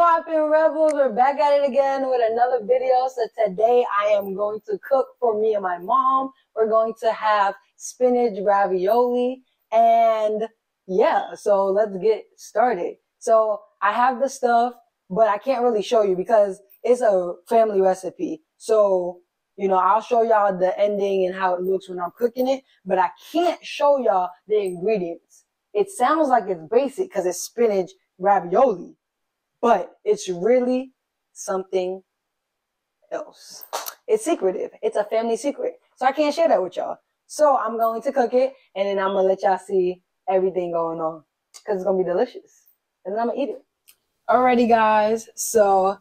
Poppin' Rebels, we're back at it again with another video. So today I am going to cook for me and my mom. We're going to have spinach ravioli, and yeah, so let's get started. So I have the stuff, but I can't really show you because it's a family recipe. So, you know, I'll show y'all the ending and how it looks when I'm cooking it, but I can't show y'all the ingredients. It sounds like it's basic because it's spinach ravioli, but it's really something else. It's secretive. It's a family secret. So I can't share that with y'all. So I'm going to cook it, and then I'm going to let y'all see everything going on because it's going to be delicious. And then I'm going to eat it. Alrighty, guys. So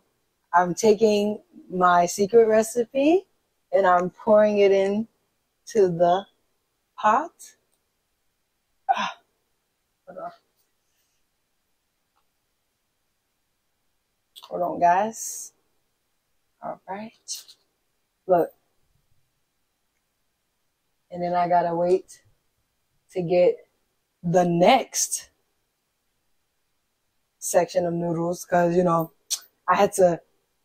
I'm taking my secret recipe, and I'm pouring it in to the pot. Hold on. Hold on, guys. All right. Look. And then I gotta wait to get the next section of noodles because, you know, I had to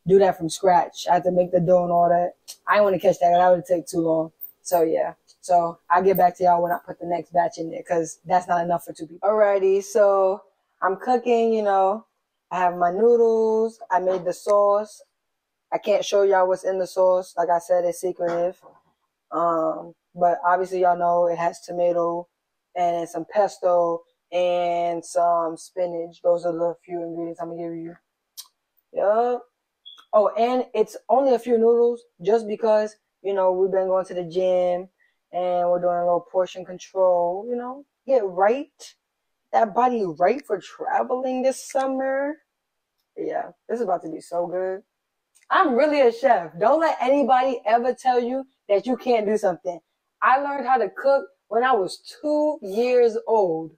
do that from scratch. I had to make the dough and all that. I didn't want to catch that. That would take too long. So, yeah. So, I'll get back to y'all when I put the next batch in there because that's not enough for two people. Alrighty. So, I'm cooking, you know. I have my noodles. I made the sauce. I can't show y'all what's in the sauce. Like I said, it's secretive. But obviously, y'all know it has tomato and some pesto and some spinach. Those are the few ingredients I'm going to give you. Yup. Oh, and it's only a few noodles just because, you know, we've been going to the gym and we're doing a little portion control, you know. Get right. That body right for traveling this summer. Yeah, this is about to be so good. I'm really a chef. Don't let anybody ever tell you that you can't do something. I learned how to cook when I was 2 years old.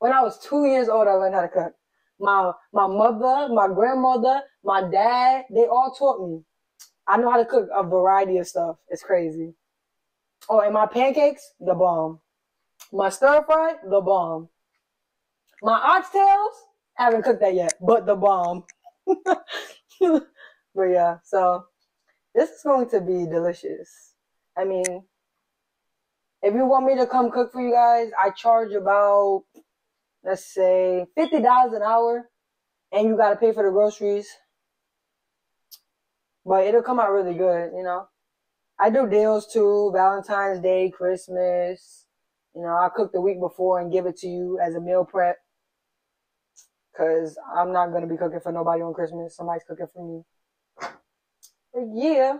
When I was 2 years old, I learned how to cook. My mother, my grandmother, my dad, they all taught me. I know how to cook a variety of stuff. It's crazy. Oh, and my pancakes, the bomb. My stir fry, the bomb. My oxtails, haven't cooked that yet, but the bomb. But yeah, so this is going to be delicious. I mean, if you want me to come cook for you guys, I charge about, let's say, $50 an hour, and you got to pay for the groceries. But it'll come out really good, you know. I do deals too, Valentine's Day, Christmas. You know, I cook the week before and give it to you as a meal prep. Because I'm not going to be cooking for nobody on Christmas. Somebody's cooking for me. But yeah.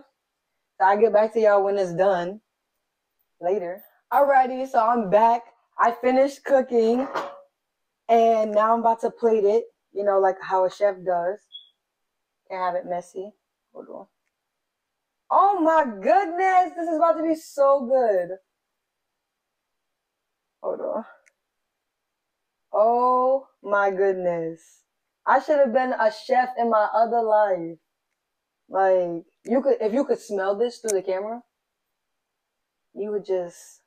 So I'll get back to y'all when it's done. Later. Alrighty, so I'm back. I finished cooking. And now I'm about to plate it. You know, like how a chef does. Can't have it messy. Hold on. Oh my goodness! This is about to be so good. Hold on. Oh my goodness. I should have been a chef in my other life. Like, you could, if you could smell this through the camera, you would just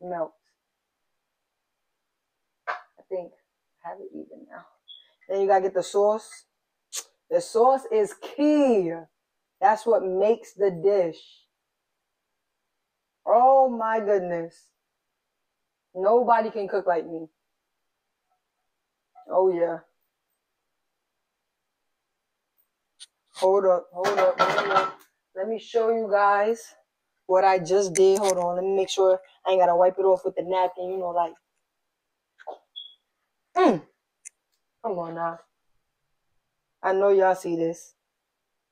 melt. I think I have it even now. Then you gotta get the sauce. The sauce is key. That's what makes the dish. Oh my goodness. Nobody can cook like me. Oh, yeah. Hold up, hold up, hold up. Let me show you guys what I just did. Hold on, let me make sure I ain't got to wipe it off with the napkin, you know, like. Come on now. I know y'all see this.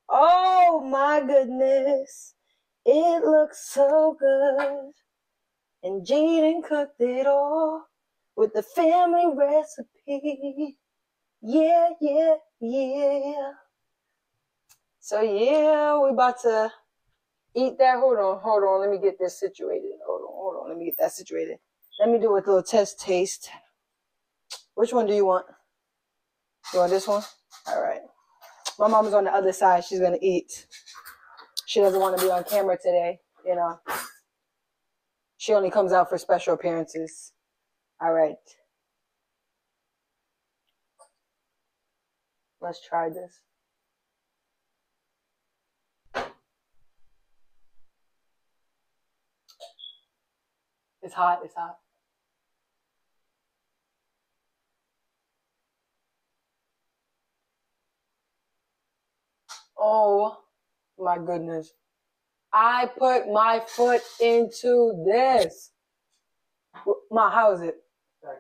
Oh, my goodness. It looks so good. And Jadyn cooked it all with the family recipe. Yeah, yeah, yeah. So, yeah, we about to eat that. Hold on, hold on. Let me get this situated. Hold on, hold on. Let me get that situated. Let me do a little test taste. Which one do you want? You want this one? All right. My mom's on the other side. She's going to eat. She doesn't want to be on camera today, you know. She only comes out for special appearances. All right. Let's try this. It's hot, it's hot. Oh my goodness. I put my foot into this. Ma, how is it? Sorry.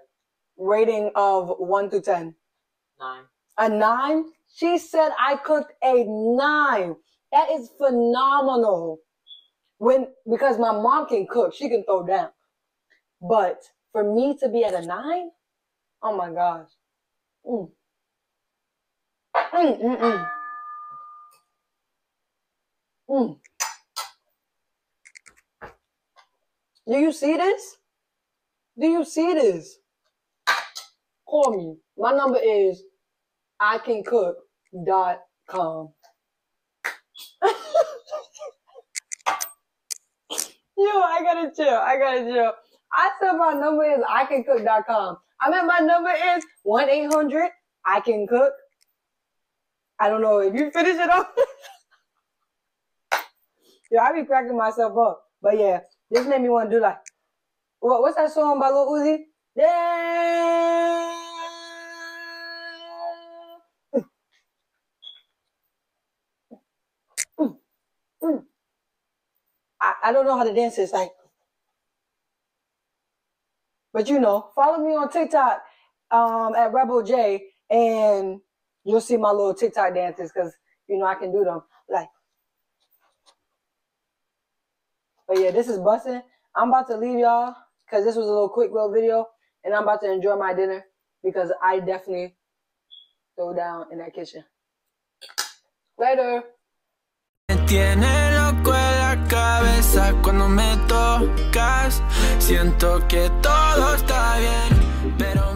Rating of 1 to 10. 9. A 9? She said I cooked a 9. That is phenomenal. Because my mom can cook, she can throw down. But for me to be at a 9? Oh my gosh. Mm. Mm, mm, mm. Mm. Do you see this? Do you see this? Call me. My number is icancook.com. Yo, I gotta chill. I gotta chill. I said my number is icancook.com. I mean, my number is 1-800-ICANCOOK. I don't know if you finish it off. Yo, I be cracking myself up. But yeah, this made me want to do like, what's that song by Lil Uzi? I don't know how to dance this, like. But you know, follow me on TikTok at Rebell J, and you'll see my little TikTok dances, because you know I can do them like. But yeah, this is bussin'. I'm about to leave y'all because this was a little quick little video, and I'm about to enjoy my dinner because I definitely throw down in that kitchen. Later. Tiene loco en la cabeza cuando me tocas. Siento que todo está bien, pero